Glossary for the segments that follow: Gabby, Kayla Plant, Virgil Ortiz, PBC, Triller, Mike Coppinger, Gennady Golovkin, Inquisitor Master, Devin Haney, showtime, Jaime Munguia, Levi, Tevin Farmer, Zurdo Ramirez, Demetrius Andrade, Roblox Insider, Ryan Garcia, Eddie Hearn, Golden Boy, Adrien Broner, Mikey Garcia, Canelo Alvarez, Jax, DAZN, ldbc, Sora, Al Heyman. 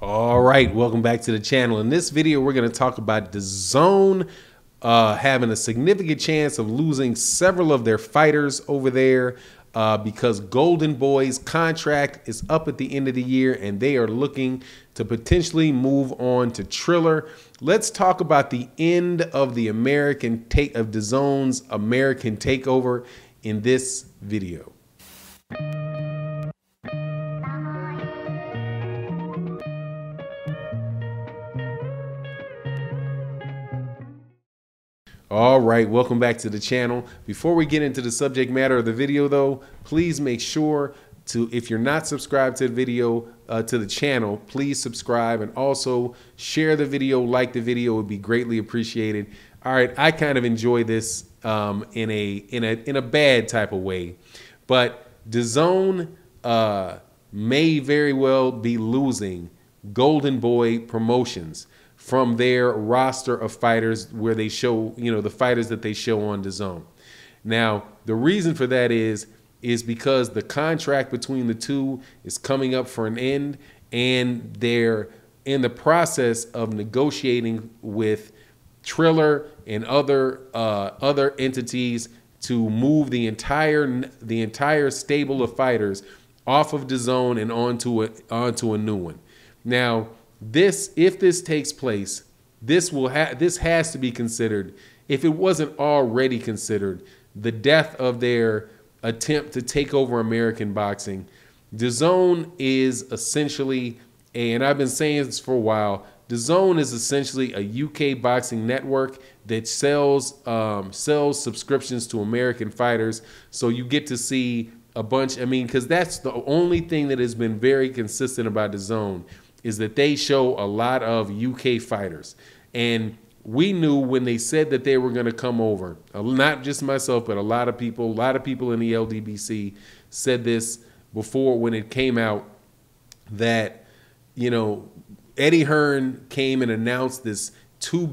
All right, welcome back to the channel. In this video, we're going to talk about DAZN having a significant chance of losing several of their fighters over there because Golden Boy's contract is up at the end of the year and they are looking to potentially move on to Triller. Let's talk about the end of the DAZN's American takeover in this video. All right, welcome back to the channel. Before we get into the subject matter of the video though, please make sure to, if you're not subscribed to the video, to the channel, please subscribe and also share the video, like the video, it would be greatly appreciated. All right, I kind of enjoy this in a bad type of way, but DAZN may very well be losing Golden Boy Promotions from their roster of fighters where they show, you know, the fighters that they show on DAZN. Now, the reason for that is because the contract between the two is coming up for an end and they're in the process of negotiating with Triller and other entities to move the entire stable of fighters off of DAZN and onto a new one. Now, if this takes place, this has to be considered, if it wasn't already considered, the death of their attempt to take over American boxing. DAZN is essentially, and I've been saying this for a while, DAZN is essentially a UK boxing network that sells subscriptions to American fighters. So you get to see a bunch. I mean, because that's the only thing that has been very consistent about DAZN, is that they show a lot of UK fighters. And we knew when they said that they were going to come over, not just myself, but a lot of people in the LDBC said this before when it came out, that, you know, Eddie Hearn came and announced this $1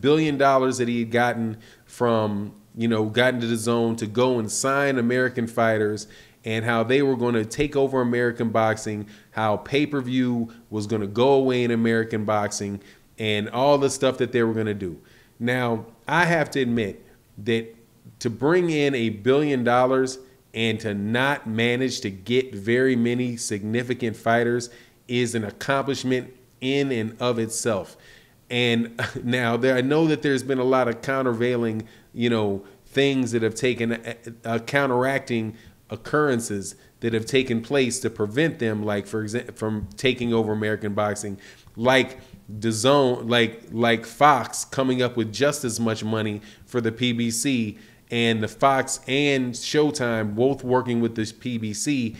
billion that he had gotten from, you know, gotten to DAZN to go and sign American fighters, and how they were going to take over American boxing, how pay-per-view was going to go away in American boxing, and all the stuff that they were going to do. Now, I have to admit that to bring in $1 billion and to not manage to get very many significant fighters is an accomplishment in and of itself. And now I know that there's been a lot of countervailing, you know, things that have taken counteracting occurrences that have taken place to prevent them, like, for example, from taking over American boxing, like DAZN, like Fox coming up with just as much money for the PBC, and the Fox and Showtime both working with this PBC,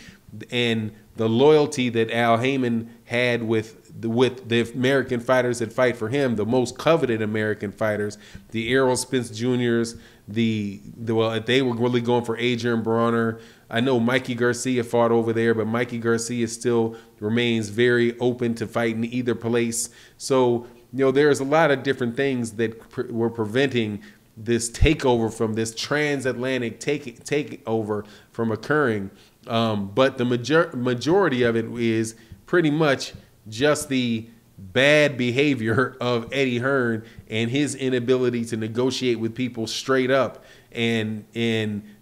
and the loyalty that Al Heyman had with the American fighters that fight for him, the most coveted American fighters, the Errol Spence Jr.'s, well, they were really going for Adrien Broner. I know Mikey Garcia fought over there, but Mikey Garcia still remains very open to fighting either place. So, you know, there's a lot of different things that were preventing this takeover from this transatlantic takeover from occurring. But the majority of it is pretty much just the bad behavior of Eddie Hearn and his inability to negotiate with people straight up and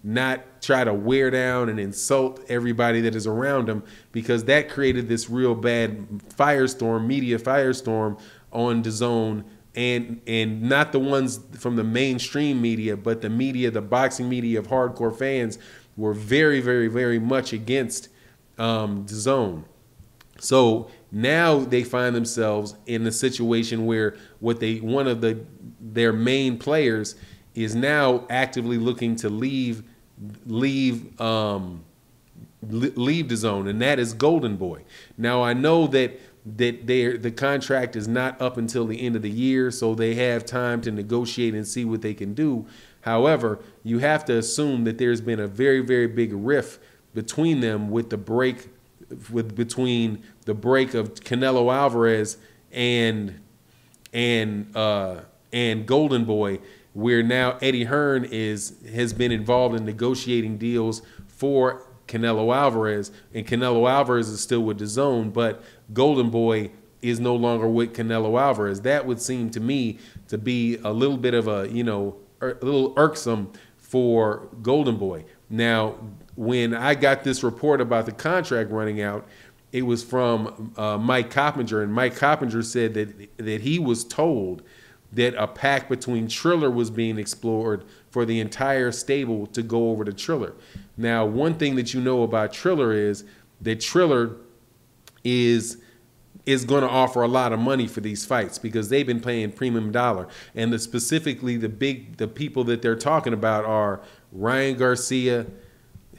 not try to wear down and insult everybody that is around him, because that created this real bad firestorm, media firestorm on DAZN, and not the ones from the mainstream media, but the media, the boxing media of hardcore fans were very, very, very much against DAZN. So now they find themselves in the situation where one of their main players is now actively looking to leave DAZN, and that is Golden Boy. Now I know that the contract is not up until the end of the year, so they have time to negotiate and see what they can do. However, you have to assume that there's been a very, very big rift between them with the break of Canelo Alvarez and Golden Boy, where now Eddie Hearn has been involved in negotiating deals for Canelo Alvarez, and Canelo Alvarez is still with DAZN, but Golden Boy is no longer with Canelo Alvarez. That would seem to me to be a little bit of a, you know, a little irksome for Golden Boy. Now, when I got this report about the contract running out, it was from Mike Coppinger, and Mike Coppinger said that he was told that a pact between Triller was being explored for the entire stable to go over to Triller. Now, one thing that you know about Triller is that Triller is going to offer a lot of money for these fights because they've been paying premium dollar. And specifically the people that they're talking about are Ryan Garcia,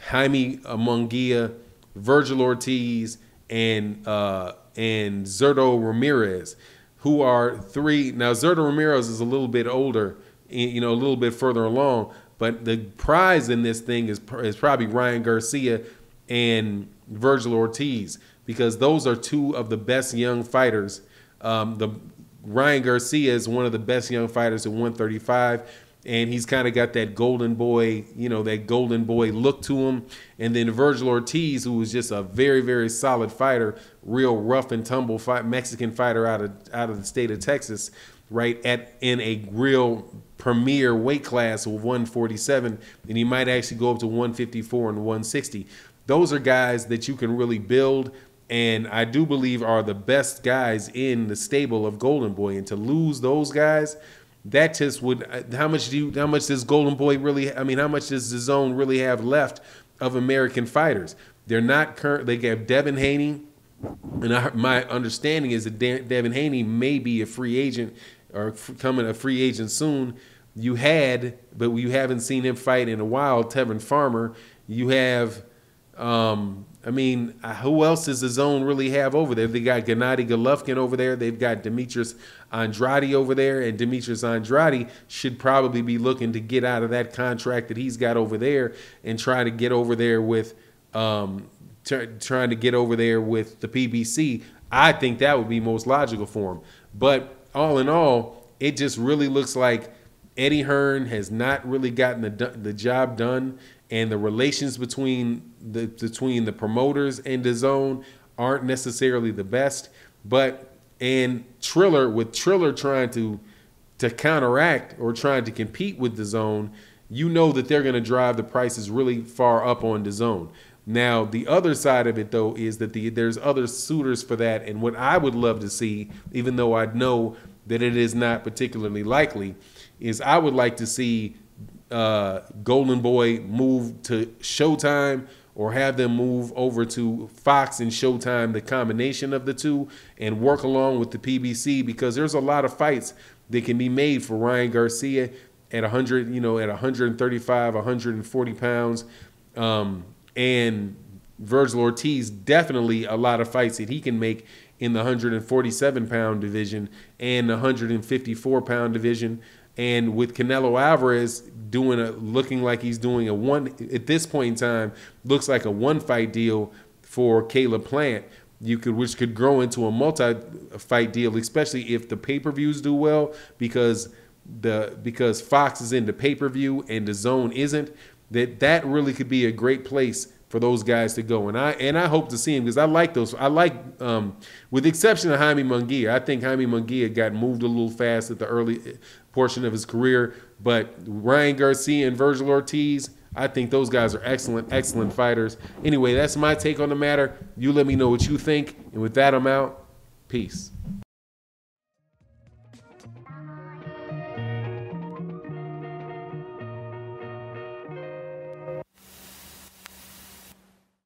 Jaime Munguia, Virgil Ortiz, and Zurdo Ramirez, who are three. Now, Zurdo Ramirez is a little bit older, you know, a little bit further along, but the prize in this thing is probably Ryan Garcia and Virgil Ortiz, because those are two of the best young fighters. Ryan Garcia is one of the best young fighters at 135, and he's kind of got that Golden Boy, you know, that Golden Boy look to him. And then Virgil Ortiz, who was just a very, very solid fighter, real rough and tumble Mexican fighter out of the state of Texas, right, in a real premier weight class of 147, and he might actually go up to 154 and 160. Those are guys that you can really build, and I do believe are the best guys in the stable of Golden Boy. And to lose those guys, that just would, how much does Golden Boy really, I mean, how much does DAZN really have left of American fighters? They're not current. They have Devin Haney, and my understanding is that Devin Haney may be a free agent or coming a free agent soon. You had, but you haven't seen him fight in a while, Tevin Farmer. You have, I mean, who else does DAZN really have over there? They got Gennady Golovkin over there. They've got Demetrius Andrade over there, and Demetrius Andrade should probably be looking to get out of that contract that he's got over there and try to get over there with, trying to get over there with the PBC. I think that would be most logical for him. But all in all, it just really looks like Eddie Hearn has not really gotten the job done, and the relations between the promoters and DAZN aren't necessarily the best. But and Triller, with Triller trying to counteract or trying to compete with DAZN, you know that they're going to drive the prices really far up on DAZN. Now, the other side of it, though, is that there's other suitors for that. And what I would love to see, even though I know that it is not particularly likely, is I would like to see Golden Boy move to Showtime, or have them move over to Fox and Showtime, the combination of the two, and work along with the PBC, because there's a lot of fights that can be made for Ryan Garcia at 100, you know, at 135, 140 pounds, and Virgil Ortiz, definitely a lot of fights that he can make in the 147 pound division and the 154 pound division. And with Canelo Alvarez looking like he's doing a one, at this point in time, looks like a one-fight deal for Kayla Plant, which could grow into a multi-fight deal, especially if the pay-per-views do well, because Fox is into pay-per-view and DAZN isn't. That really could be a great place for those guys to go. And I hope to see him, because I like those. I like, with the exception of Jaime Munguia. I think Jaime Munguia got moved a little fast at the early portion of his career. But Ryan Garcia and Virgil Ortiz, I think those guys are excellent, excellent fighters. Anyway, that's my take on the matter. You let me know what you think. And with that, I'm out. Peace.